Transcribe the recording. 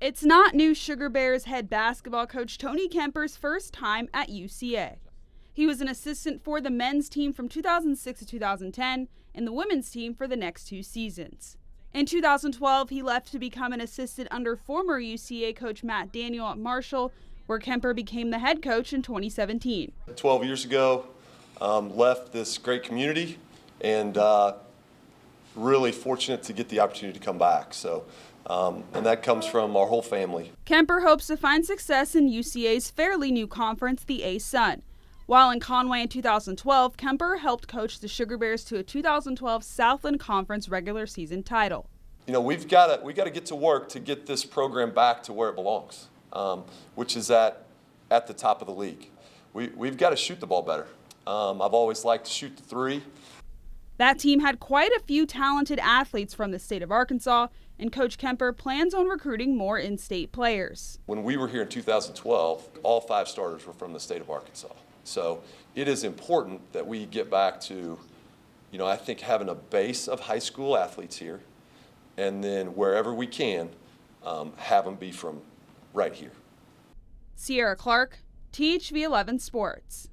It's not new Sugar Bears head basketball coach Tony Kemper's first time at UCA. He was an assistant for the men's team from 2006 to 2010 and the women's team for the next two seasons. In 2012, he left to become an assistant under former UCA coach Matt Daniel at Marshall, where Kemper became the head coach in 2017. 12 years ago, left this great community and really fortunate to get the opportunity to come back. So, and that comes from our whole family. Kemper hopes to find success in UCA's fairly new conference, the A-Sun. While in Conway in 2012, Kemper helped coach the Sugar Bears to a 2012 Southland Conference regular season title. You know, we've got to get to work to get this program back to where it belongs, which is at the top of the league. We've got to shoot the ball better. I've always liked to shoot the three. That team had quite a few talented athletes from the state of Arkansas, and Coach Kemper plans on recruiting more in-state players. When we were here in 2012, all 5 starters were from the state of Arkansas. So it is important that we get back to, you know, I think having a base of high school athletes here, and then wherever we can, have them be from right here. Cierra Clark, THV 11 Sports.